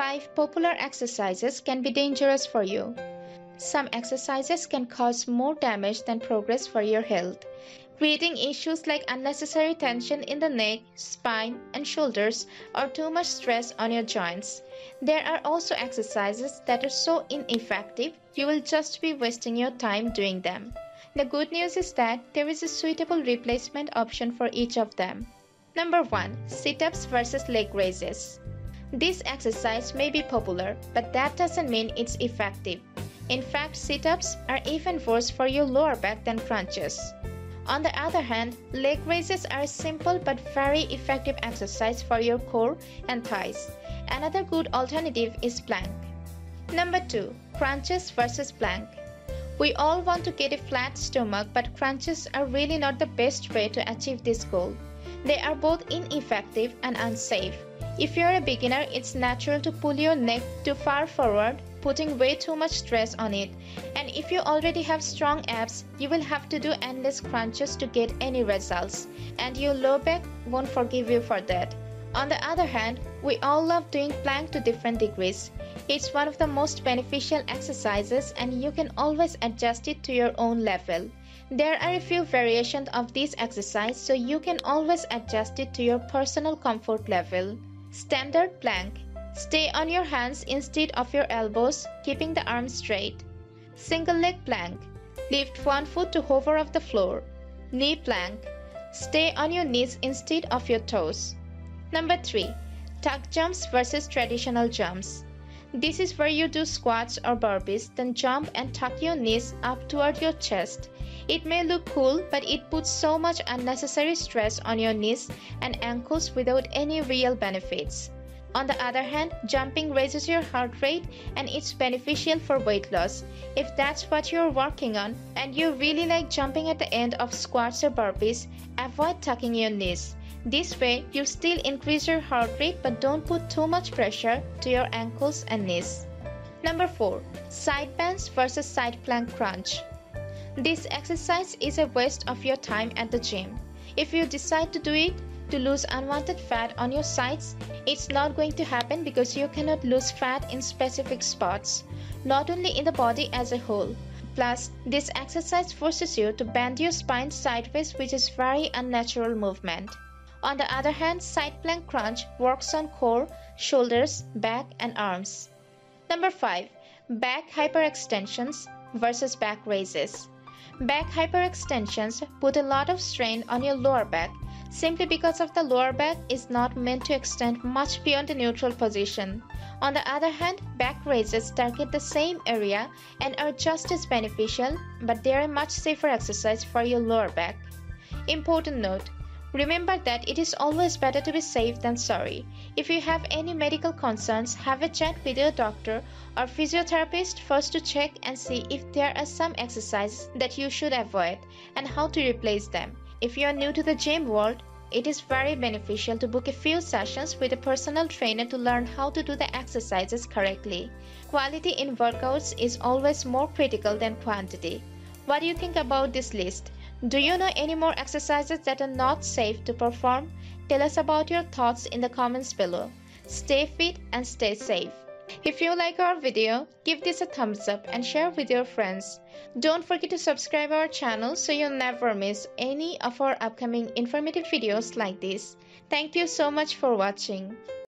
5 Popular exercises can be dangerous for you. Some exercises can cause more damage than progress for your health, creating issues like unnecessary tension in the neck, spine, and shoulders, or too much stress on your joints. There are also exercises that are so ineffective, you will just be wasting your time doing them. The good news is that there is a suitable replacement option for each of them. Number 1. Sit-ups versus leg raises. This exercise may be popular, but that doesn't mean it's effective. In fact, sit-ups are even worse for your lower back than crunches. On the other hand, leg raises are a simple but very effective exercise for your core and thighs. Another good alternative is plank. Number 2. Crunches versus plank. We all want to get a flat stomach, but crunches are really not the best way to achieve this goal. They are both ineffective and unsafe. If you're a beginner, it's natural to pull your neck too far forward, putting way too much stress on it. And if you already have strong abs, you will have to do endless crunches to get any results, and your low back won't forgive you for that. On the other hand, we all love doing plank to different degrees. It's one of the most beneficial exercises, and you can always adjust it to your own level. There are a few variations of this exercise, so you can always adjust it to your personal comfort level. Standard plank. Stay on your hands instead of your elbows, keeping the arms straight. Single leg plank. Lift one foot to hover off the floor. Knee plank. Stay on your knees instead of your toes. Number 3. Tuck jumps versus traditional jumps. This is where you do squats or burpees, then jump and tuck your knees up toward your chest. It may look cool, but it puts so much unnecessary stress on your knees and ankles without any real benefits. On the other hand, jumping raises your heart rate, and it's beneficial for weight loss. If that's what you're working on and you really like jumping at the end of squats or burpees, avoid tucking your knees. This way, you still increase your heart rate but don't put too much pressure to your ankles and knees. Number 4. Side bends versus side plank crunch. This exercise is a waste of your time at the gym. If you decide to do it to lose unwanted fat on your sides, it's not going to happen because you cannot lose fat in specific spots, not only in the body as a whole. Plus, this exercise forces you to bend your spine sideways, which is very unnatural movement. On the other hand, side plank crunch works on core, shoulders, back, and arms. Number 5. Back hyperextensions versus back raises. Back hyperextensions put a lot of strain on your lower back, simply because of the lower back is not meant to extend much beyond the neutral position. On the other hand, back raises target the same area and are just as beneficial, but they are a much safer exercise for your lower back. Important note: remember that it is always better to be safe than sorry. If you have any medical concerns, have a chat with your doctor or physiotherapist first to check and see if there are some exercises that you should avoid and how to replace them. If you are new to the gym world, it is very beneficial to book a few sessions with a personal trainer to learn how to do the exercises correctly. Quality in workouts is always more critical than quantity. What do you think about this list? Do you know any more exercises that are not safe to perform? Tell us about your thoughts in the comments below. Stay fit and stay safe. If you like our video, give this a thumbs up and share with your friends. Don't forget to subscribe our channel so you'll never miss any of our upcoming informative videos like this. Thank you so much for watching.